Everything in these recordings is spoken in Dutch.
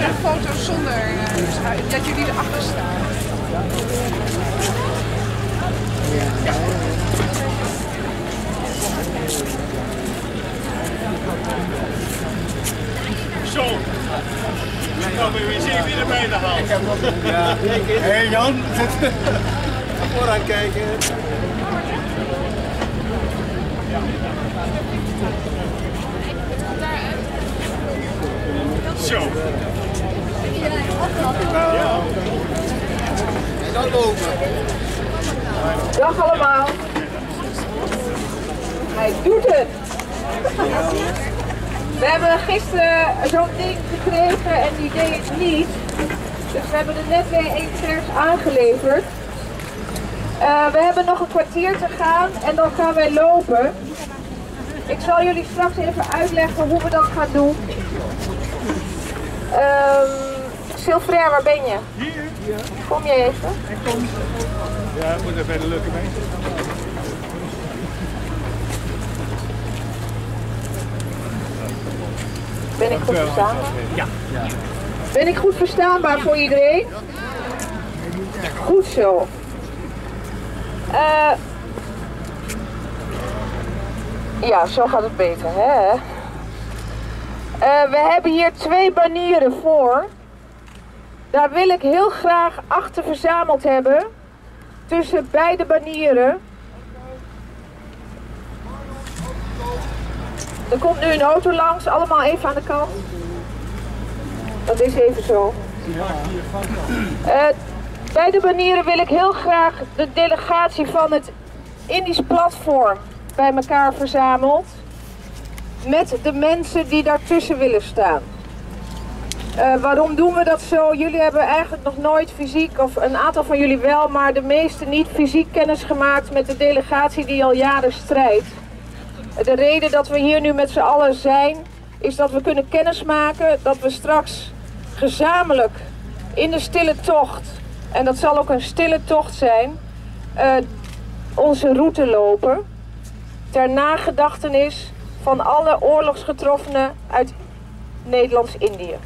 graag foto's zonder dat jullie erachter staan. Ja. Zo, ik kan weer zien wie erbij de haalt. Ja, hey Jan, vooruit kijken. Zo. Iedereen opgehaald. Ja. En dan boven. Dag allemaal. Hij doet het. We hebben gisteren zo'n ding gekregen en die deed het niet. Dus we hebben er net weer één vers aangeleverd. We hebben nog een kwartier te gaan en dan gaan wij lopen. Ik zal jullie straks even uitleggen hoe we dat gaan doen. Sylvère, waar ben je? Hier. Kom je even? Ik kom. Ja, ik moet er bij de leuke mee. Ben ik goed verstaanbaar? Ja. Ben ik goed verstaanbaar voor iedereen? Goed zo. Ja, zo gaat het beter, hè? We hebben hier twee banieren voor. Daar wil ik heel graag achter verzameld hebben. Tussen beide banieren. Er komt nu een auto langs, allemaal even aan de kant. Dat is even zo. Bij de banieren wil ik heel graag de delegatie van het Indisch platform bij elkaar verzameld. Met de mensen die daartussen willen staan. Waarom doen we dat zo? Jullie hebben eigenlijk nog nooit fysiek, of een aantal van jullie wel, maar de meesten niet fysiek kennis gemaakt met de delegatie die al jaren strijdt. De reden dat we hier nu met z'n allen zijn, is dat we kunnen kennismaken, dat we straks gezamenlijk in de stille tocht, en dat zal ook een stille tocht zijn, onze route lopen. Ter nagedachtenis van alle oorlogsgetroffenen uit Nederlands-Indië.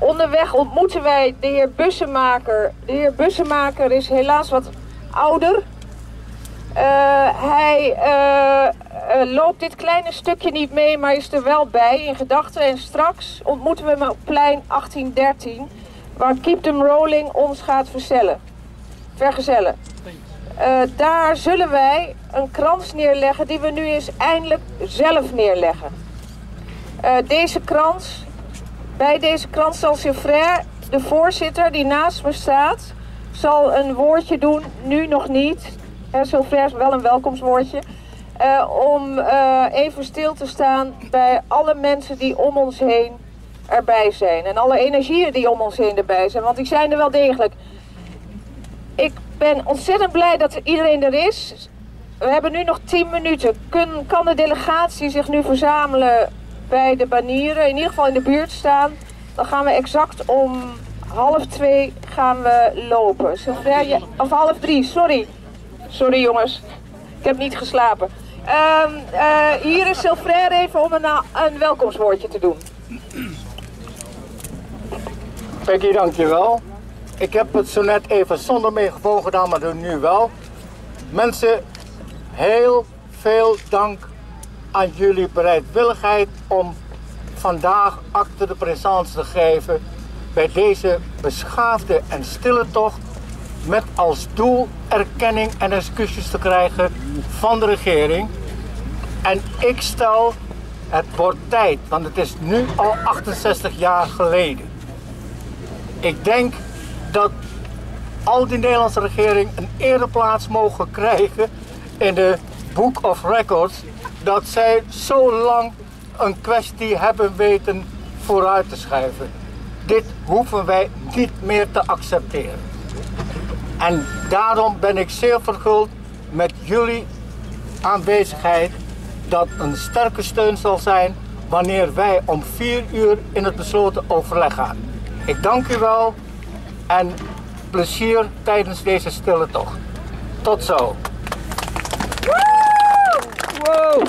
Onderweg ontmoeten wij de heer Bussemaker. De heer Bussemaker is helaas wat ouder. Hij loopt dit kleine stukje niet mee, maar is er wel bij in gedachten. En straks ontmoeten we hem op plein 1813, waar Keep Them Rolling ons gaat vergezellen. Daar zullen wij een krans neerleggen die we nu eens eindelijk zelf neerleggen. Bij deze krans zal Sylvère, de voorzitter die naast me staat, zal een woordje doen, nu nog niet. Sylvère is wel een welkomstwoordje. Om even stil te staan bij alle mensen die om ons heen erbij zijn. En alle energieën die om ons heen erbij zijn, want die zijn er wel degelijk. Ik ben ontzettend blij dat iedereen er is. We hebben nu nog 10 minuten. Kan de delegatie zich nu verzamelen bij de banieren? In ieder geval in de buurt staan. Dan gaan we exact om 12:30 gaan we lopen. Sylvère, of 12:30, sorry. Sorry jongens, ik heb niet geslapen. Hier is Sylvère even om een welkomstwoordje te doen. Peggy, dankjewel. Ik heb het zo net even zonder meegevoel gedaan, maar doe nu wel. Mensen, heel veel dank aan jullie bereidwilligheid om vandaag acte de présence te geven bij deze beschaafde en stille tocht. Met als doel erkenning en excuses te krijgen van de regering. En ik stel, het wordt tijd, want het is nu al 68 jaar geleden. Ik denk dat al die Nederlandse regering een ereplaats mogen krijgen in de Book of Records, dat zij zo lang een kwestie hebben weten vooruit te schuiven. Dit hoeven wij niet meer te accepteren. En daarom ben ik zeer verguld met jullie aanwezigheid, dat een sterke steun zal zijn wanneer wij om 16:00 in het besloten overleg gaan. Ik dank u wel en plezier tijdens deze stille tocht. Tot zo. Wow.